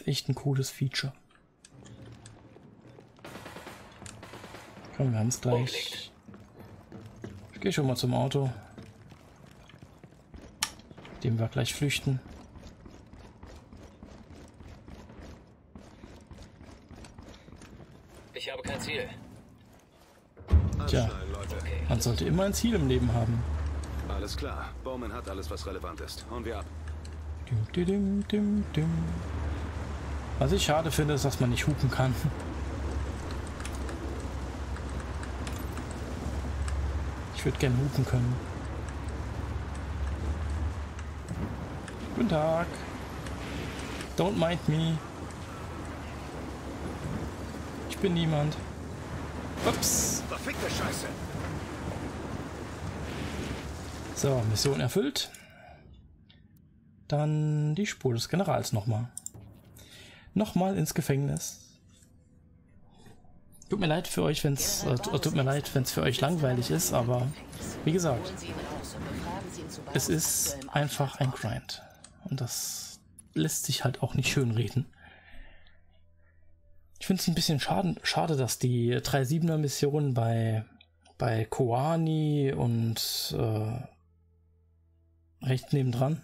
ist echt ein cooles Feature. Komm, wir haben es gleich. Ich gehe schon mal zum Auto, mit dem wir gleich flüchten. Ich habe kein Ziel. Tja, man sollte immer ein Ziel im Leben haben. Alles klar, Bowman hat alles, was relevant ist. Hauen wir ab. Was ich schade finde, ist, dass man nicht hupen kann. Ich würde gerne hupen können. Guten Tag. Don't mind me. Ich bin niemand. Ups. Verfickte Scheiße. So, Mission erfüllt. Dann die Spur des Generals nochmal. Nochmal ins Gefängnis. Tut mir leid für euch, wenn es für euch langweilig ist, aber wie gesagt, es ist einfach ein Grind. Und das lässt sich halt auch nicht schönreden. Ich finde es ein bisschen schade, dass die 3-7er Missionen bei Koani und rechts nebendran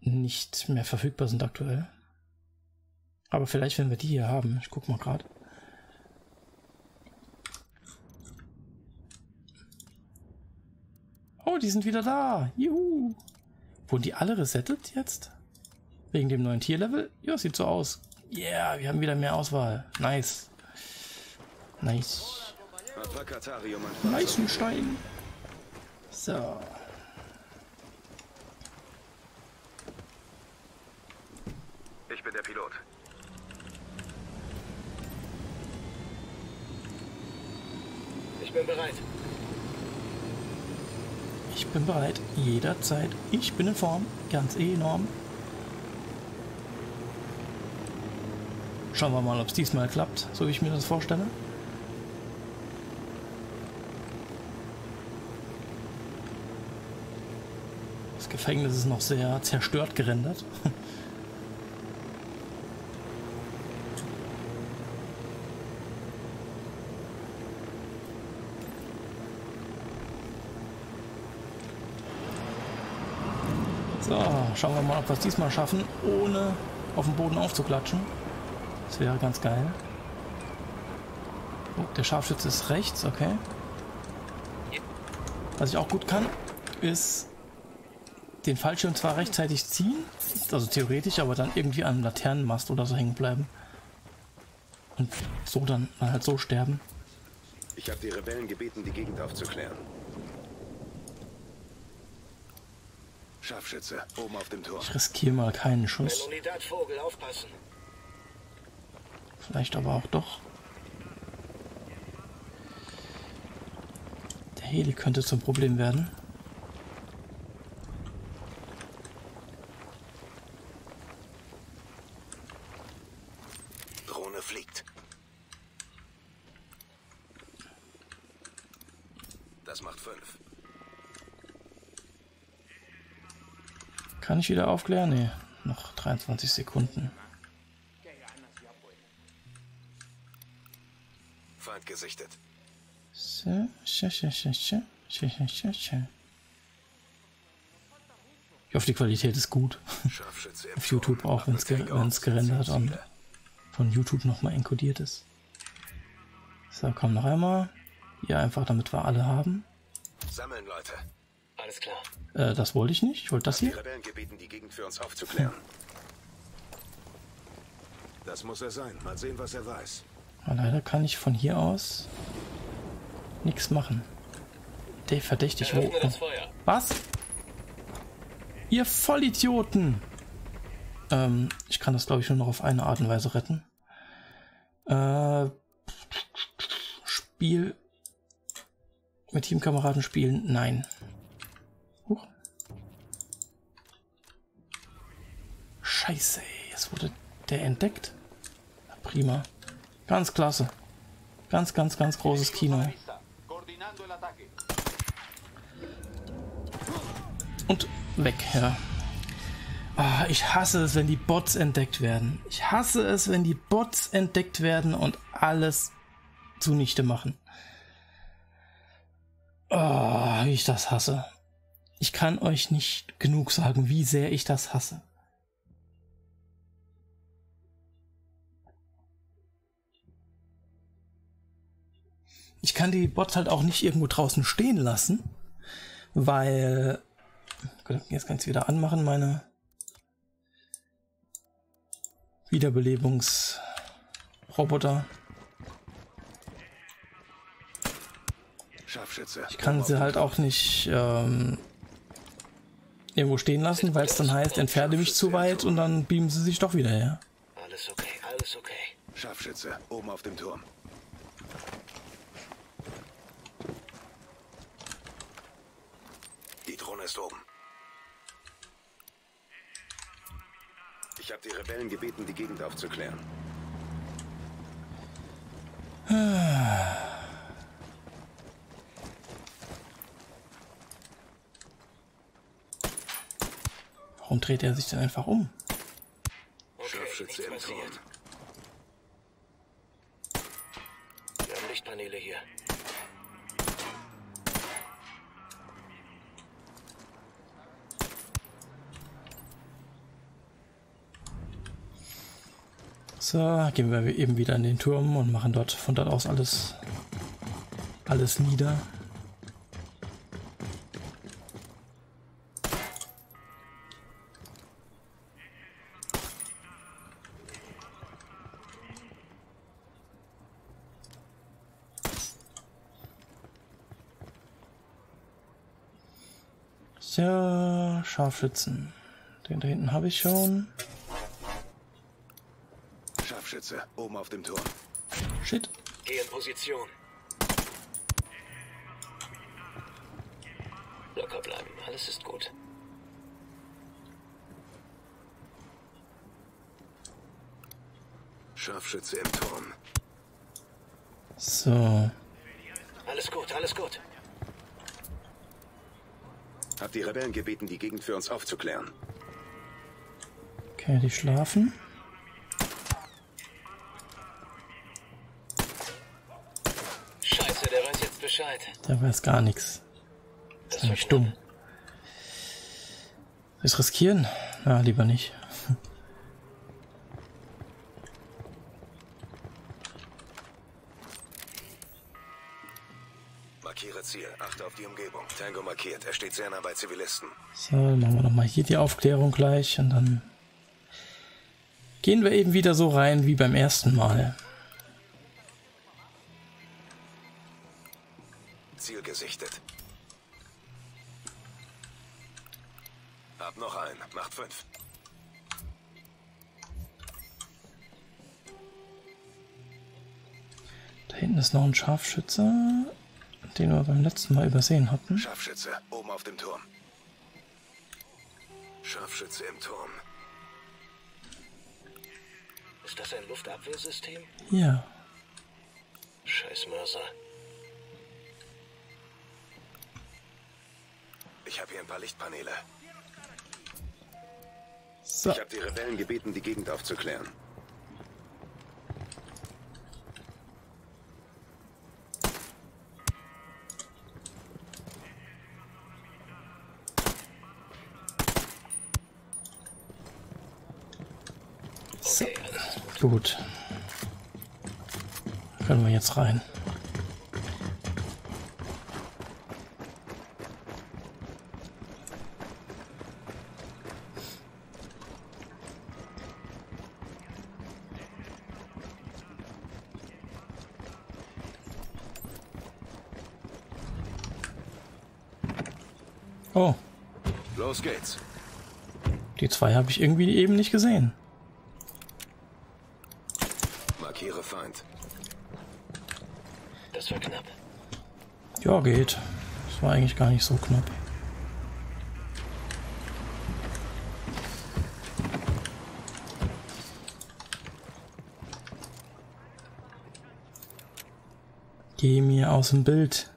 nicht mehr verfügbar sind aktuell. Aber vielleicht, wenn wir die hier haben. Ich guck mal gerade. Oh, die sind wieder da. Juhu. Wurden die alle resettet jetzt? Wegen dem neuen Tierlevel? Ja, sieht so aus. Yeah, wir haben wieder mehr Auswahl. Nice. Nice. Nice Stein. So. Ich bin der Pilot. Ich bin bereit. Ich bin bereit. Jederzeit. Ich bin in Form. Ganz enorm. Schauen wir mal, ob es diesmal klappt, so wie ich mir das vorstelle. Das Gefängnis ist noch sehr zerstört gerendert. So, schauen wir mal, ob wir es diesmal schaffen, ohne auf den Boden aufzuklatschen. Das wäre ganz geil. Oh, der Scharfschütze ist rechts, okay. Was ich auch gut kann, ist den Fallschirm zwar rechtzeitig ziehen, also theoretisch, aber dann irgendwie an einem Laternenmast oder so hängen bleiben. Und so dann halt so sterben. Ich habe die Rebellen gebeten, die Gegend aufzuklären. Scharfschütze, oben auf dem Tor. Ich riskiere mal keinen Schuss. Vogel, aufpassen. Vielleicht aber auch doch. Der Heli könnte zum Problem werden. Drohne fliegt. Das macht 5. Kann ich wieder aufklären? Nee, noch 23 Sekunden. Feind gesichtet. So, ich hoffe, die Qualität ist gut. Auf YouTube auch, wenn es gerendert und von YouTube nochmal enkodiert ist. So, komm noch einmal. Ja, einfach damit wir alle haben. Sammeln, Leute. Alles klar. Das wollte ich nicht. Ich wollte das hier. Die Rebellen gebeten, die Gegend für uns aufzuklären. Das muss er sein. Mal sehen, was er weiß. Aber leider kann ich von hier aus nichts machen. Der verdächtig hoch. Was? Ihr Vollidioten! Ich kann das, glaube ich, nur noch auf eine Art und Weise retten. Spiel. Mit Teamkameraden spielen? Nein. Huch. Scheiße, ey. Es wurde der entdeckt. Na, prima. Ganz klasse. Ganz, ganz, ganz großes Kino. Und weg, ja. Oh, ich hasse es, wenn die Bots entdeckt werden. Ich hasse es, wenn die Bots entdeckt werden und alles zunichte machen. Oh, wie ich das hasse. Ich kann euch nicht genug sagen, wie sehr ich das hasse. Ich kann die Bots halt auch nicht irgendwo draußen stehen lassen, weil... Jetzt kann ich es wieder anmachen, meine Wiederbelebungsroboter. Ich kann sie halt auch nicht irgendwo stehen lassen, weil es dann heißt, entferne mich zu weit und dann beamen sie sich doch wieder her. Alles okay, alles okay. Scharfschütze, oben auf dem Turm. Die Drohne ist oben. Ich habe die Rebellen gebeten, die Gegend aufzuklären. Warum dreht er sich denn einfach um? Okay, Scharfschütze im Turm. Wir haben Lichtpaneele hier. So, gehen wir eben wieder in den Turm und machen dort von dort aus alles nieder. So, Scharfschützen. Den da hinten habe ich schon. Scharfschütze, oben auf dem Turm. Shit. Geh in Position. Locker bleiben, alles ist gut. Scharfschütze im Turm. So. Alles gut, alles gut. Hab die Rebellen gebeten, die Gegend für uns aufzuklären. Okay, die schlafen. Der weiß gar nichts. Das ist nämlich dumm. Soll ich riskieren? Na, lieber nicht. Markiere Ziel. Achte auf die Umgebung. Tango markiert. Er steht sehr nah bei Zivilisten. So, dann machen wir nochmal hier die Aufklärung gleich und dann gehen wir eben wieder so rein wie beim ersten Mal. Ziel gesichtet. Hab noch einen. Macht 5. Da hinten ist noch ein Scharfschütze, den wir beim letzten Mal übersehen hatten. Scharfschütze oben auf dem Turm. Scharfschütze im Turm. Ist das ein Luftabwehrsystem? Ja. Scheiß Mörser. Ich habe hier ein paar Lichtpaneele. So. Ich habe die Rebellen gebeten, die Gegend aufzuklären. So. Gut. Können wir jetzt rein. Oh. Los geht's. Die zwei habe ich irgendwie eben nicht gesehen. Markiere Feind. Das war knapp. Ja, geht. Das war eigentlich gar nicht so knapp. Geh mir aus dem Bild.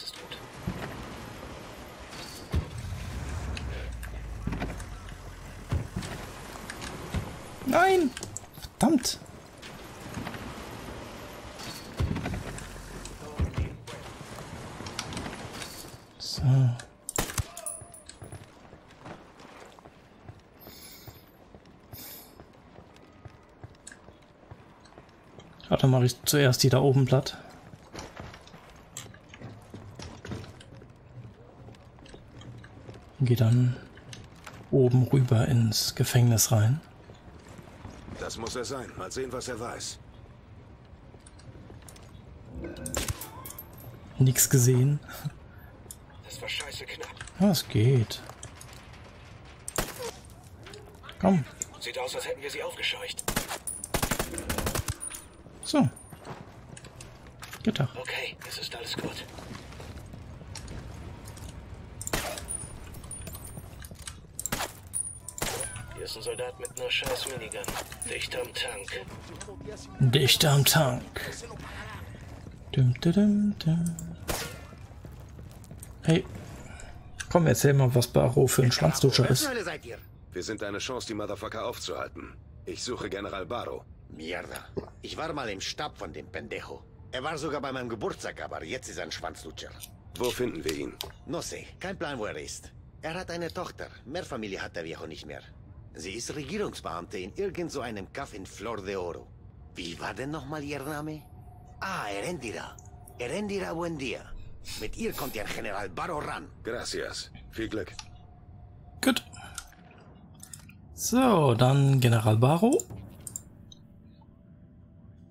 Eins ist tot. Nein! Verdammt! So. Ja, dann mache ich zuerst die da oben platt. Und gehe dann oben rüber ins Gefängnis rein. Das muss er sein. Mal sehen, was er weiß. Nix gesehen. Das war scheiße knapp. Das geht. Komm. Sieht aus, als hätten wir sie aufgescheucht. So. Geht doch. Okay, es ist alles gut. Hier ist ein Soldat mit einer scheiß Minigun. Dicht am Tank. Dicht am Tank. Dum, dum, dum, dum. Hey, komm, erzähl mal, was Barrow für ein Schwanzdutscher ist. Wir sind eine Chance, die Motherfucker aufzuhalten. Ich suche General Barrow. Mierda. Ich war mal im Stab von dem Pendejo. Er war sogar bei meinem Geburtstag, aber jetzt ist er ein Schwanzdutscher. Wo finden wir ihn? No sé. Kein Plan, wo er ist. Er hat eine Tochter. Mehr Familie hat der Viejo nicht mehr. Sie ist Regierungsbeamte in irgend so einem Kaff in Flor de Oro. Wie war denn nochmal ihr Name? Ah, Erendira. Erendira Buendia. Mit ihr kommt der General Barrow ran. Gracias. Viel Glück. Gut. So, dann General Barrow.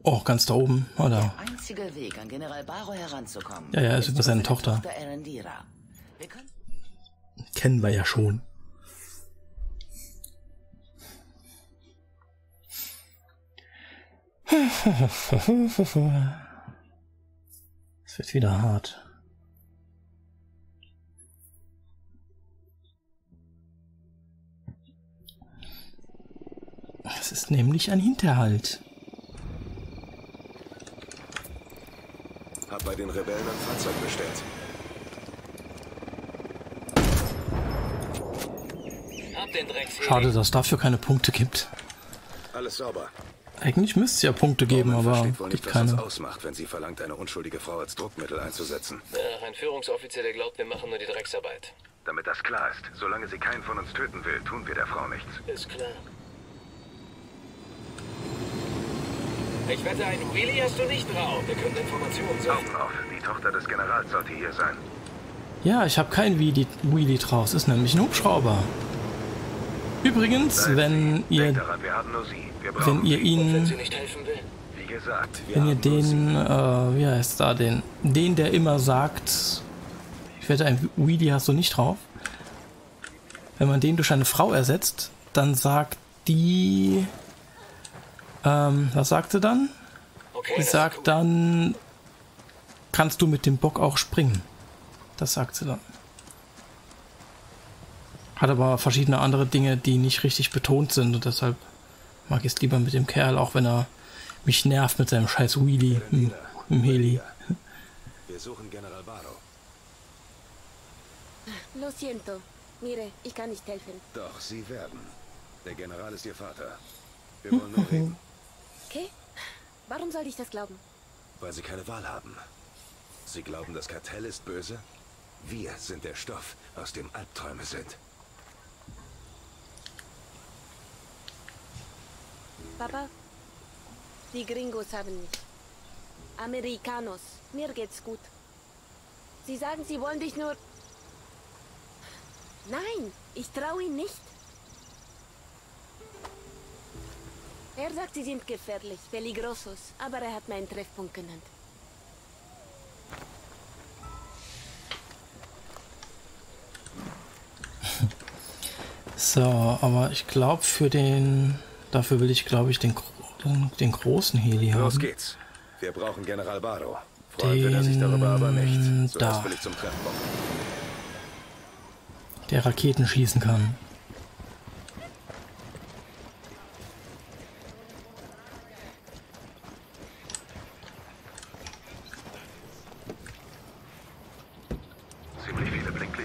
Oh, ganz da oben. Oder? Der einzige Weg, an General Barrow heranzukommen. Ja, ist über seine Tochter. Erendira. Kennen wir ja schon. Es wird wieder hart. Es ist nämlich ein Hinterhalt. Hab bei den Rebellen ein Fahrzeug bestellt. Schade, dass es dafür keine Punkte gibt. Alles sauber. Eigentlich müsste es ja Punkte geben, aber gibt keine. Was ausmacht, wenn sie verlangt, eine unschuldige Frau als Druckmittel einzusetzen. Ach, ein Führungsoffizier, der glaubt, wir machen nur die Drecksarbeit. Damit das klar ist, solange sie keinen von uns töten will, tun wir der Frau nichts. Ist klar. Ich wette, ein Willi hast du nicht drauf. Wir können Informationen sammeln. Augen auf, die Tochter des Generals sollte hier sein. Ja, ich habe kein Willi drauf. Es ist nämlich ein Hubschrauber. Übrigens, wenn ihr den, der immer sagt, ich wette, ein Wheelie hast du nicht drauf, wenn man den durch eine Frau ersetzt, dann sagt die, was sagt sie dann? Sie sagt dann, kannst du mit dem Bock auch springen? Das sagt sie dann. Hat aber verschiedene andere Dinge, die nicht richtig betont sind und deshalb mag ich es lieber mit dem Kerl, auch wenn er mich nervt mit seinem scheiß Wheelie im Heli. Wir suchen General Barrow. Lo siento. Mire, ich kann nicht helfen. Doch, Sie werden. Der General ist Ihr Vater. Wir wollen nur reden. Okay. Warum sollte ich das glauben? Weil Sie keine Wahl haben. Sie glauben, das Kartell ist böse? Wir sind der Stoff, aus dem Albträume sind. Papa, die Gringos haben mich. Amerikanos, mir geht's gut. Sie sagen, sie wollen dich nur... Nein, ich traue ihnen nicht. Er sagt, sie sind gefährlich, peligrosos, aber er hat meinen Treffpunkt genannt. So, aber ich glaube für den... Dafür will ich, glaube ich, den großen Heli haben. Los geht's. Wir brauchen General Barrow. Freut er sich darüber aber nicht. So, das will ich zum Treffpunkt. Der Raketen schießen kann.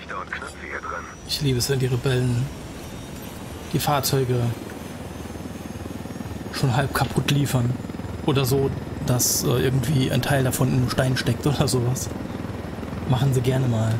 Lichter und Knöpfe hier drin. Ich liebe es, wenn die Rebellen die Fahrzeuge schon halb kaputt liefern. Oder so, dass irgendwie ein Teil davon in einem Stein steckt oder sowas. Machen sie gerne mal.